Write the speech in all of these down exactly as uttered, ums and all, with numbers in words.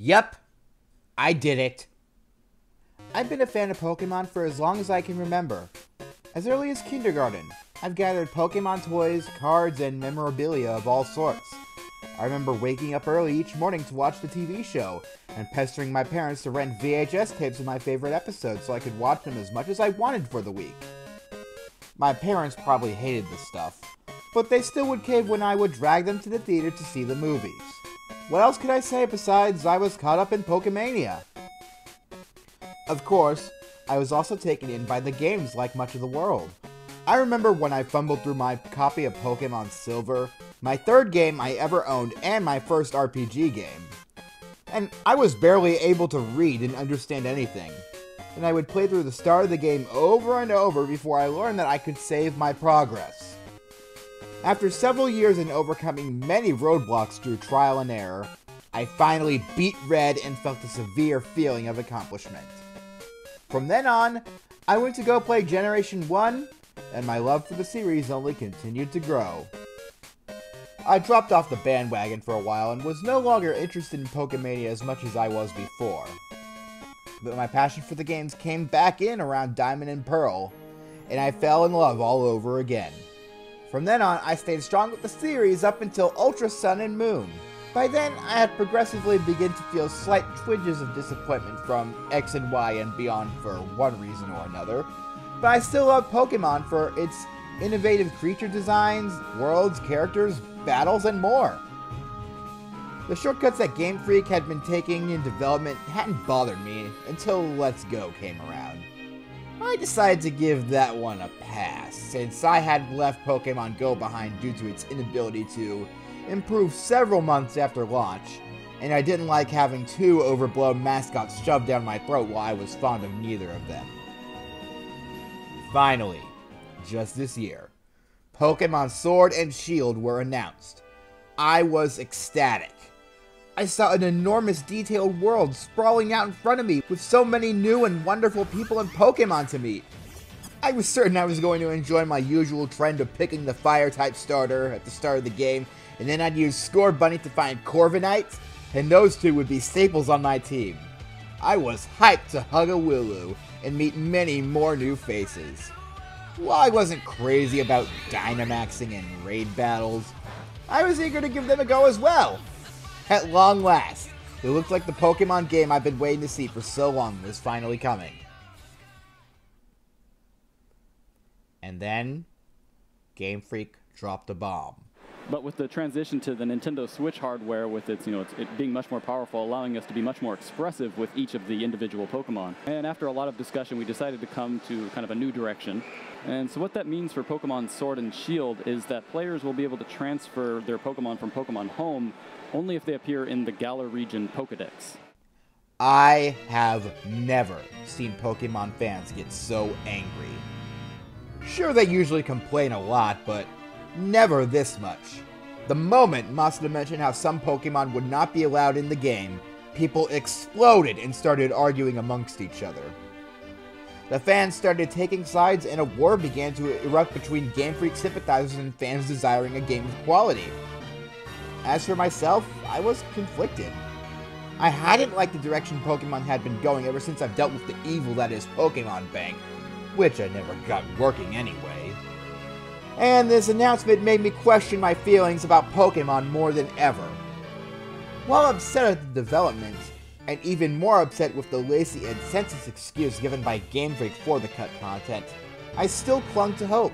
Yep, I did it. I've been a fan of Pokemon for as long as I can remember. As early as kindergarten, I've gathered Pokemon toys, cards, and memorabilia of all sorts. I remember waking up early each morning to watch the T V show, and pestering my parents to rent V H S tapes of my favorite episodes so I could watch them as much as I wanted for the week. My parents probably hated this stuff, but they still would cave when I would drag them to the theater to see the movies. What else could I say besides I was caught up in Pokémania? Of course, I was also taken in by the games like much of the world. I remember when I fumbled through my copy of Pokémon Silver, my third game I ever owned and my first R P G game. And I was barely able to read and understand anything. And I would play through the start of the game over and over before I learned that I could save my progress. After several years and overcoming many roadblocks through trial and error, I finally beat Red and felt a severe feeling of accomplishment. From then on, I went to go play Generation one, and my love for the series only continued to grow. I dropped off the bandwagon for a while and was no longer interested in Pokémania as much as I was before. But my passion for the games came back in around Diamond and Pearl, and I fell in love all over again. From then on, I stayed strong with the series up until Ultra Sun and Moon. By then, I had progressively begun to feel slight twinges of disappointment from X and Y and beyond for one reason or another, but I still love Pokémon for its innovative creature designs, worlds, characters, battles, and more. The shortcuts that Game Freak had been taking in development hadn't bothered me until Let's Go came around. I decided to give that one a pass, since I had left Pokémon GO behind due to its inability to improve several months after launch, and I didn't like having two overblown mascots shoved down my throat while I was fond of neither of them. Finally, just this year, Pokémon Sword and Shield were announced. I was ecstatic. I saw an enormous detailed world sprawling out in front of me with so many new and wonderful people and Pokemon to meet. I was certain I was going to enjoy my usual trend of picking the Fire-type starter at the start of the game, and then I'd use Scorbunny to find Corviknight, and those two would be staples on my team. I was hyped to hug a Wooloo and meet many more new faces. While I wasn't crazy about Dynamaxing and raid battles, I was eager to give them a go as well. At long last, it looked like the Pokemon game I've been waiting to see for so long was finally coming. And then, Game Freak dropped a bomb. But with the transition to the Nintendo Switch hardware, with its, you know, its, it being much more powerful, allowing us to be much more expressive with each of the individual Pokemon. And after a lot of discussion, we decided to come to kind of a new direction. And so what that means for Pokemon Sword and Shield is that players will be able to transfer their Pokemon from Pokemon Home only if they appear in the Galar region Pokedex. I have never seen Pokemon fans get so angry. Sure, they usually complain a lot, but never this much. The moment Masuda mentioned how some Pokemon would not be allowed in the game, people exploded and started arguing amongst each other. The fans started taking sides, and a war began to erupt between Game Freak sympathizers and fans desiring a game of quality. As for myself, I was conflicted. I hadn't liked the direction Pokemon had been going ever since I've dealt with the evil that is Pokémon Bank, which I never got working anyway. And this announcement made me question my feelings about Pokemon more than ever. While upset at the development, and even more upset with the lazy and senseless excuse given by Game Freak for the cut content, I still clung to hope.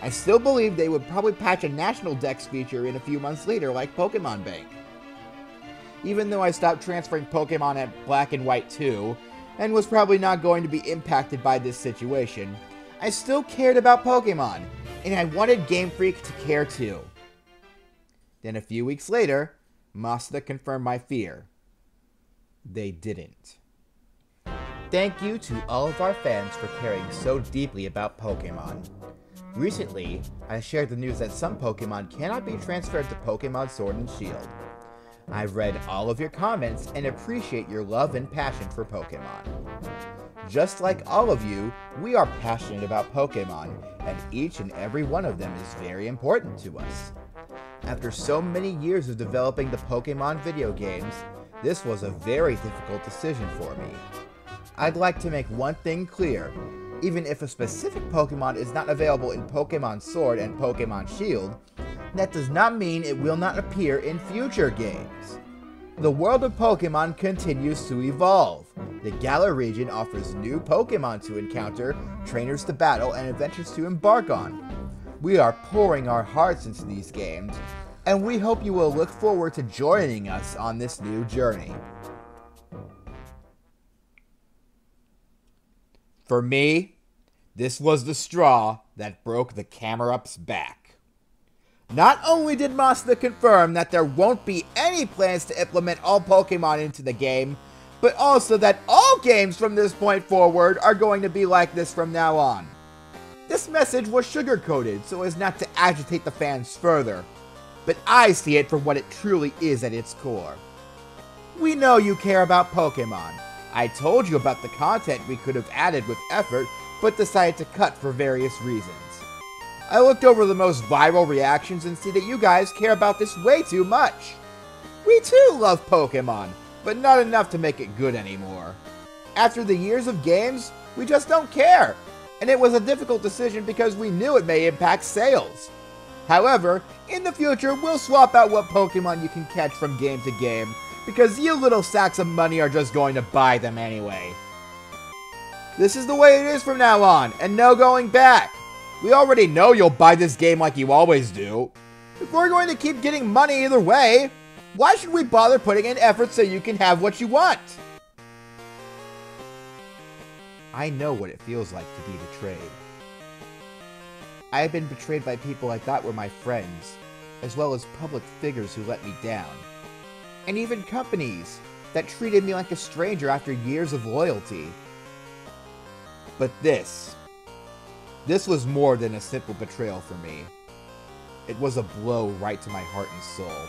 I still believe they would probably patch a National Dex feature in a few months later like Pokemon Bank. Even though I stopped transferring Pokemon at Black and White two, and was probably not going to be impacted by this situation, I still cared about Pokemon, and I wanted Game Freak to care too. Then a few weeks later, Masuda confirmed my fear. They didn't. Thank you to all of our fans for caring so deeply about Pokemon. Recently, I shared the news that some Pokemon cannot be transferred to Pokemon Sword and Shield. I've read all of your comments and appreciate your love and passion for Pokemon. Just like all of you, we are passionate about Pokemon, and each and every one of them is very important to us. After so many years of developing the Pokemon video games, This was a very difficult decision for me. I'd like to make one thing clear. Even if a specific Pokémon is not available in Pokémon Sword and Pokémon Shield, that does not mean it will not appear in future games. The world of Pokémon continues to evolve. The Galar region offers new Pokémon to encounter, trainers to battle, and adventures to embark on. We are pouring our hearts into these games, and we hope you will look forward to joining us on this new journey. For me, this was the straw that broke the Camerup's back. Not only did Masuda confirm that there won't be any plans to implement all Pokémon into the game, but also that all games from this point forward are going to be like this from now on. This message was sugar-coated so as not to agitate the fans further, but I see it for what it truly is at its core. We know you care about Pokémon. I told you about the content we could have added with effort, but decided to cut for various reasons. I looked over the most viral reactions and see that you guys care about this way too much. We too love Pokémon, but not enough to make it good anymore. After the years of games, we just don't care, and it was a difficult decision because we knew it may impact sales. However, in the future, we'll swap out what Pokémon you can catch from game to game, because you little sacks of money are just going to buy them anyway. This is the way it is from now on, and no going back. We already know you'll buy this game like you always do. If we're going to keep getting money either way, why should we bother putting in effort so you can have what you want? I know what it feels like to be betrayed. I have been betrayed by people I thought were my friends, as well as public figures who let me down. And even companies that treated me like a stranger after years of loyalty. But this, this was more than a simple betrayal for me. It was a blow right to my heart and soul.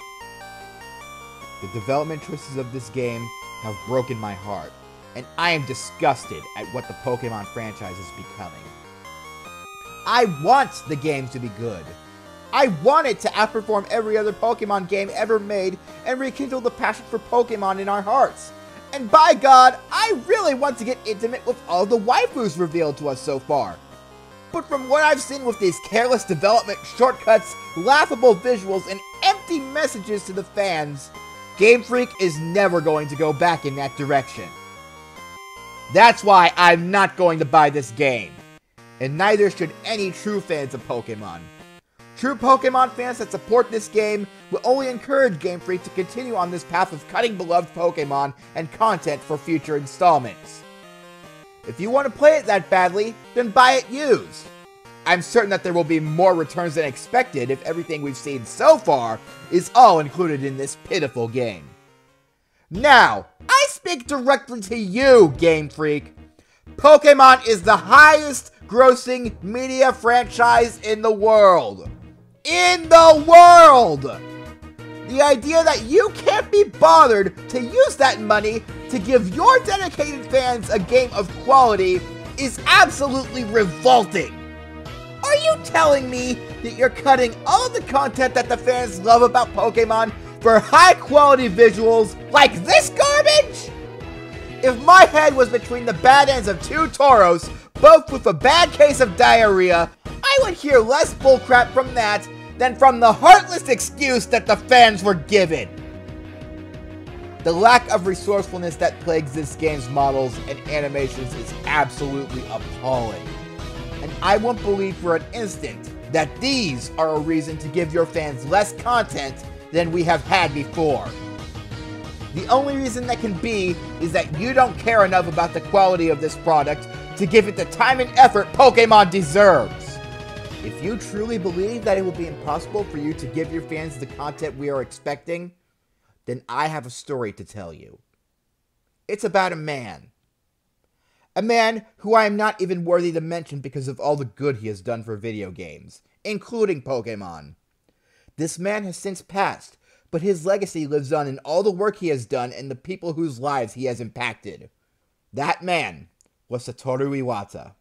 The development choices of this game have broken my heart, and I am disgusted at what the Pokémon franchise is becoming. I want the game to be good. I want it to outperform every other Pokémon game ever made and rekindle the passion for Pokémon in our hearts. And by God, I really want to get intimate with all the waifus revealed to us so far. But from what I've seen with these careless development shortcuts, laughable visuals, and empty messages to the fans, Game Freak is never going to go back in that direction. That's why I'm not going to buy this game. And neither should any true fans of Pokémon. True Pokémon fans that support this game will only encourage Game Freak to continue on this path of cutting beloved Pokémon and content for future installments. If you want to play it that badly, then buy it used. I'm certain that there will be more returns than expected if everything we've seen so far is all included in this pitiful game. Now, I speak directly to you, Game Freak. Pokémon is the highest grossing media franchise in the world. In the world! The idea that you can't be bothered to use that money to give your dedicated fans a game of quality is absolutely revolting. Are you telling me that you're cutting all the content that the fans love about Pokémon for high quality visuals like this garbage? If my head was between the bad ends of two Tauros, both with a bad case of diarrhea, I would hear less bullcrap from that than from the heartless excuse that the fans were given. The lack of resourcefulness that plagues this game's models and animations is absolutely appalling. And I won't believe for an instant that these are a reason to give your fans less content than we have had before. The only reason that can be is that you don't care enough about the quality of this product to give it the time and effort Pokémon deserves. If you truly believe that it will be impossible for you to give your fans the content we are expecting, then I have a story to tell you. It's about a man. A man who I am not even worthy to mention because of all the good he has done for video games, including Pokémon. This man has since passed, but his legacy lives on in all the work he has done and the people whose lives he has impacted. That man was Satoru Iwata.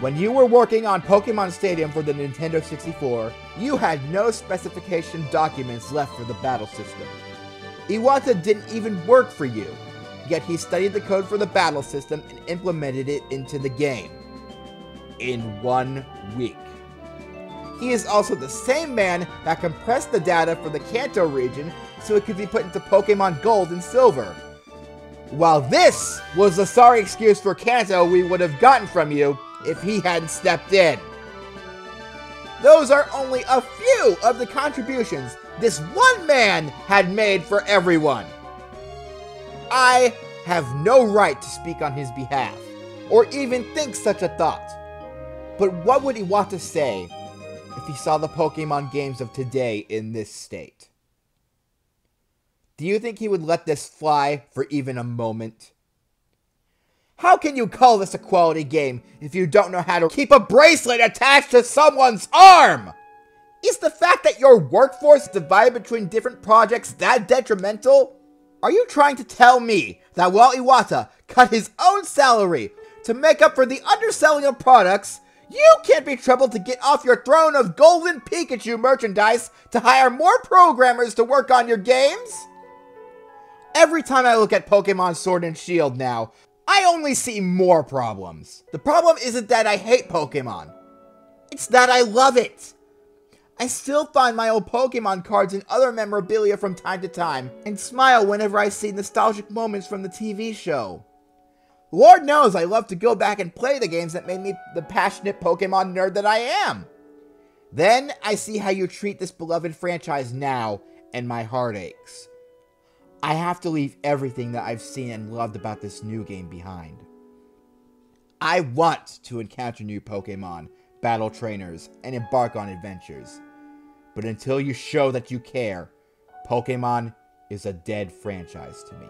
When you were working on Pokémon Stadium for the Nintendo sixty-four, you had no specification documents left for the battle system. Iwata didn't even work for you, yet he studied the code for the battle system and implemented it into the game in one week. He is also the same man that compressed the data for the Kanto region so it could be put into Pokémon Gold and Silver. While this was a sorry excuse for Kanto we would have gotten from you if he hadn't stepped in. Those are only a few of the contributions this one man had made for everyone. I have no right to speak on his behalf, or even think such a thought. But what would Iwata say if he saw the Pokemon games of today in this state? Do you think he would let this fly for even a moment? How can you call this a quality game if you don't know how to keep a bracelet attached to someone's arm? Is the fact that your workforce is divided between different projects that detrimental? Are you trying to tell me that while Iwata cut his own salary to make up for the underselling of products, you can't be troubled to get off your throne of golden Pikachu merchandise to hire more programmers to work on your games? Every time I look at Pokemon Sword and Shield now, I only see more problems. The problem isn't that I hate Pokemon. It's that I love it. I still find my old Pokemon cards and other memorabilia from time to time, and smile whenever I see nostalgic moments from the T V show. Lord knows I love to go back and play the games that made me the passionate Pokemon nerd that I am. Then I see how you treat this beloved franchise now, and my heart aches. I have to leave everything that I've seen and loved about this new game behind. I want to encounter new Pokemon, battle trainers, and embark on adventures. But until you show that you care, Pokemon is a dead franchise to me.